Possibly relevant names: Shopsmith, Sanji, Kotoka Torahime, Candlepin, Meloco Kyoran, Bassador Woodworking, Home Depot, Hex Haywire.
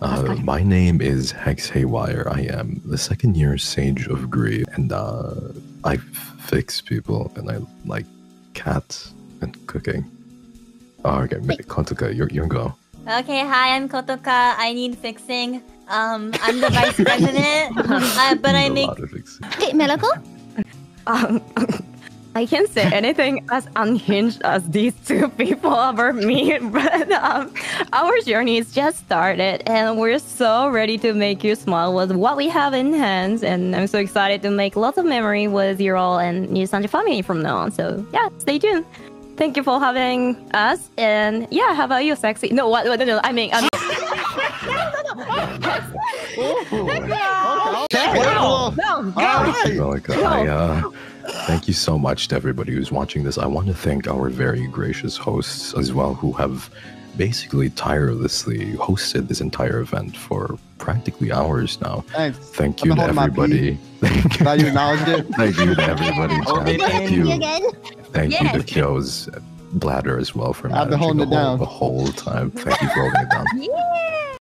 My name is Hex Haywire. I am the second year Sage of Grief, and I fix people, and I like cats and cooking. Oh, okay, Kotoka, your go. Okay, hi, I'm Kotoka. I need fixing. I'm the vice president, but I make. Hey, Meloco? I can't say anything as unhinged as these two people over me, but our journey is just started, and we're so ready to make you smile with what we have in hands, and I'm so excited to make lots of memories with you all and your Sanji family from now on, so yeah, stay tuned. Thank you for having us, and yeah, how about you, sexy? No, what, no, I mean... Go! Thank you so much to everybody who's watching this. I want to thank our very gracious hosts as well, who have basically tirelessly hosted this entire event for practically hours now. Thanks. Thank you to everybody. Thank you to everybody. Thank you. Thank you to Kyo's bladder as well for managing the whole time. Thank you for holding it down. Yeah.